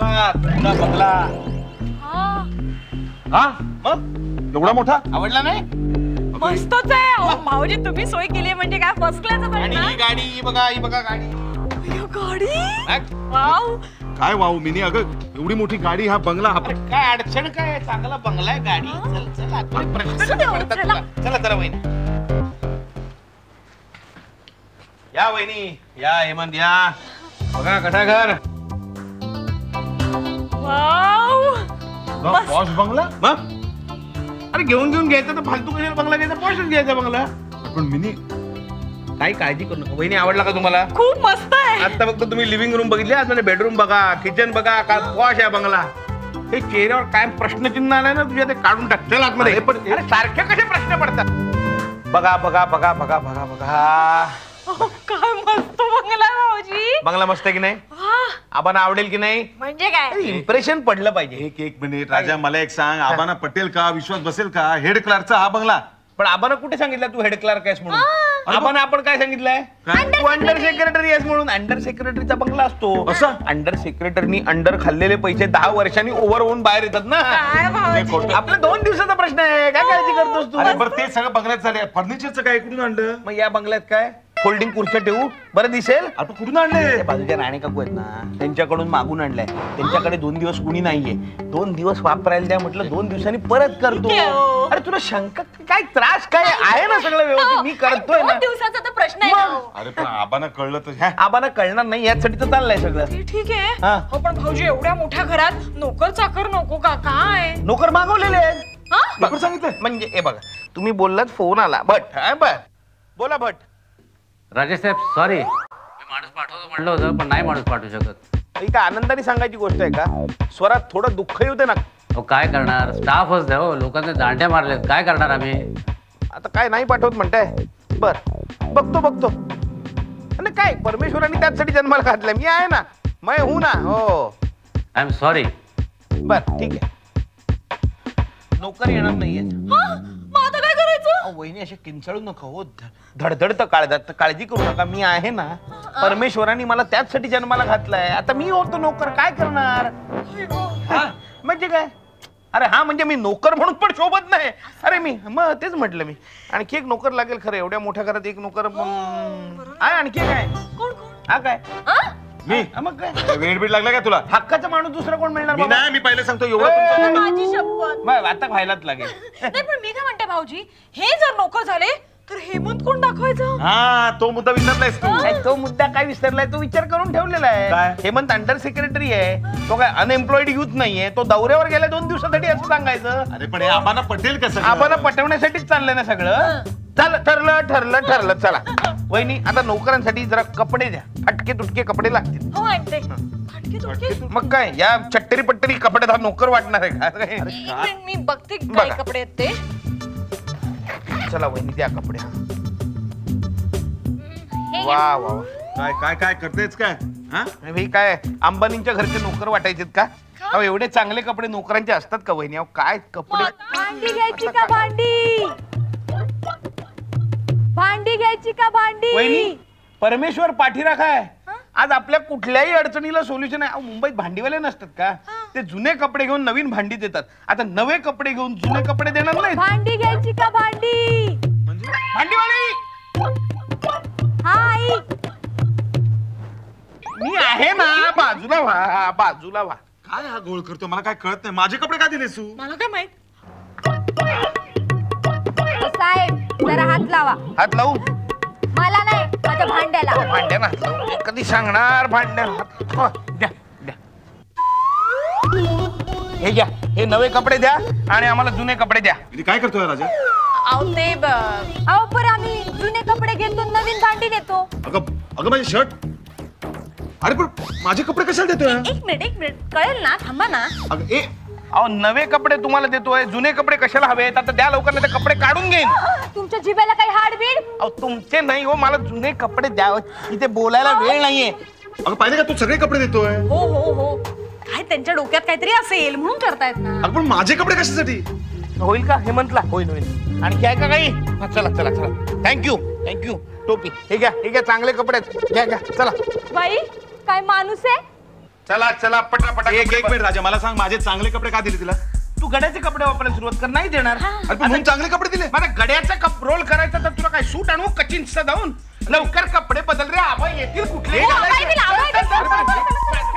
तुला बकला हा मग एवढा मोठा आवडला नाही मस्तच आहे माऊजी तुम्ही सोय केली म्हणजे काय फर्स्ट क्लास पण ना ही बघा गाडी वाव काय वाव मिनी अगं एवढी मोठी गाडी हा बंगला आपण काय अडचण काय चांगला बंगला आहे गाडी चल चल आपण प्रश्न पडतात तुला चला वहिनी या वहिनी या हेमंत या बघा घटाघर वाव बॉस बंगला मग अरे घेऊन घ्यायचं तर फालतू कशाला बंगला घ्यायचा पॉशच घ्यायचा बंगला पण मिनी काही काळजी करू नका वहिनी आवडला का तुम्हाला खूप मस्त आहे आता फक्त तुम्ही लिव्हिंग रूम बघितली आता बेडरूम बघा किचन बघा काय पॉश आहे बंगला हे चेहऱ्यावर काय प्रश्नचिन्ह आलाय ना तुझ्या ते काढून टाक चल आतमध्ये हे पण अरे सारखे कसे प्रश्न पडतात बघा बघा बघा बघा बघा बघा काय मस्त बंगला भाऊजी बंगला मस्त आहे की नाही आबांना आवडेल की नाही म्हणजे काय इम्प्रेशन पडलं पाहिजे एक मिनिट राजा मला एक सांग आबांना पटेल का विश्वास बसेल का हेड क्लार्कचा हा बंगला पण आबांना कुठे सांगितलं तू हेड क्लार्क आहेस म्हणून आबांना आपण काय सांगितलंय तू अंडर सेक्रेटरी आहेस म्हणून अंडर सेक्रेटरीचा बंगला असतो असं अंडर सेक्रेटरीनी अंडर खाल्लेले पैसे 10 वर्षांनी ओव्हर होऊन बाहेर येतात ना आपला 2 दिवसाचा प्रश्न आहे काय काळजी करतोस तू बरं ते सगळं बंगल्यात झाले फर्निचरचं काय कुठून आणलं मग या बंगल्यात काय फोल्डिंग खुर्च्या ठेवू बरं दिसेल आता कुठून आणले बाजूच्या राणे काकू आहेत ना त्यांच्याकडून मागून आणलंय त्यांच्याकडे 2 दिवस कुणी नाहीये 2 दिवस वापरायला द्या म्हटलं 2 दिवसांनी परत करतो अरे तुला शंका काय त्रास काय आहे ना सगळं व्यवस्थित मी करतोय ना दिवसाचा तर प्रश्न आहे अरे पण आबांना कळलं तर आबांना कळणार नाही यासाठी तर चाललंय सगळं ठीक आहे हो पण भाऊजी एवढ्या मोठ्या घरात नोकर चाकर नको का काय नोकर मागवलेले आहेत नोकर सांगितलं म्हणजे हे बघा तुम्ही बोललात फोन आला भट बोला भट राजेश साहेब सॉरी मी माणूस पाठवतो म्हटलं होतं पण नाही माणूस पाठवू शकत ही काय आनंदाने सांगायची गोष्ट आहे का स्वरात थोडं दुःखही होते ना हो काय करणार स्टाफच द्या हो लोकांना दांड्या मारल्यात काय करणार आम्ही आता काय नाही पाठवत म्हणताय बर बघतो आणि काय परमेश्वराने त्याचसाठी जन्माला घातलाय मी आहे ना मै हू ना हो आय एम सॉरी बर ठीक आहे नोकर येणार नाहीये वहिनी असे किंचाळू नका हो धडधडत काळजात काळजी करू नका मी आहे ना परमेश्वराने मला त्याचसाठी जन्माला घातलाय आता मी होतो नोकर काय करणार म्हणजे काय अरे हा म्हणजे मी नोकर म्हणून पण शोभत नाही अरे मी मग तेच म्हटलं मी आणखी एक नोकर लागेल खरं एवढ्या मोठ्या घरात एक नोकर आणखी काय हा काय मी मग काय वेळबीड लागला काय तुला हक्काचा माणूस दुसरा कोण मिळणार नाही मी पहिले सांगतो एवढं माझी शपथ मग आता व्हायलाच लागेल नाही पण मी काय म्हणते भाऊजी हे जर नोकर झाले तर हेमंत कोण दाखवायचं हा तो मुद्दा विसरलायस तू तो मुद्दा काय विसरलाय तो विचार करून ठेवलेला आहे हेमंत अंडर सेक्रेटरी आहे तो काय अनएम्प्लॉइड युथ नाहीये तो दौऱ्यावर गेला 2 दिवसासाठी असं सांगायचं अरे पण आबांना पटेल कसं आबांना पटवण्यासाठीच चाललंय ना सगळं चल ठरलं चला वहिनी आता नोकरांसाठी जरा कपडे द्या फटके तुटके कपडे लागतील मग काय या चट्टरी पट्टरी कपड्यात हा नोकर वाटणार आहे का मी बघते काय कपडे ते चला वहिनी द्या कपडे वा वा काय काय काय करतेच काय हा काय अंबानींच्या घरचे नोकर वाटायचे का अहो एवढे चांगले कपडे नोकरांचे असतात का वहिनी अहो काय कपडे भांडी घ्यायची का भांडी घ्यायची का भांडी वहिनी परमेश्वर पाठीराखा आहे आज आपल्या कुठल्याही अडचणीला सोल्युशन आहे मुंबईत भांडीवाले नसतात का ते जुने कपडे घेऊन नवीन भांडी देतात आता नवे कपडे घेऊन जुने कपडे देणार नाही भांडी घ्यायची का भांडी म्हणजे भांडीवाली हाय मी आहे ना बाजूला व्हा बाजूला व्हा काय हा गोळ करतो मला काय कळत नाही माझे कपडे का दिलेस तू मला काय माहित साहेब जरा हात लावा हात लावू मला नाही माझ्या भांड्याला भांड्याला हात लावू कधी सांगणार भांड्याला द्या द्या हे घ्या हे नवे कपडे द्या आणि आम्हाला जुने कपडे द्या काय करतोय राजा अहो ते अहो पर आम्ही जुने कपडे घेतो नवीन भांडी देतो अगं माझे शर्ट अरे पण माझे कपडे कशाला देतोय एक मिनिट कळेल ना थांबा ना अगं ए अहो नवे कपडे तुम्हाला देतोय जुने कपडे कशाला हवेत आता द्या लवकर नाही तर कपडे काढून घेईन तुमच्या जिभेला काही हाडबीड अहो तुमचे नाही हो मला जुने कपडे द्या इथे बोलायला वेळ नाहीये अगं पाहिजे का तू सगळे कपडे देतोय हो हो हो काय त्यांच्या डोक्यात काहीतरी असेल म्हणून करतायत ना पण माझे कपडे कशासाठी होईल का हेमंतला होईल आणखी आहे का काही चला चला चला थँक्यू टोपी हे घ्या चांगले कपडे घ्या चला बाई काय माणूस आहे चला चला पटापटा. एक एक मिनिट राजा, मला सांग माझे चांगले कपडे का दिले तिला? तू गड्याचे कपडे वापरायला सुरुवात कर. नाही देणार. म्हणून चांगले कपडे दिले. मला गड्याचा कप रोल करायचा तर तुला काय सूट आणू कचिंच जाऊन? लवकर कपडे बदल रे. आबा येतील कुठले.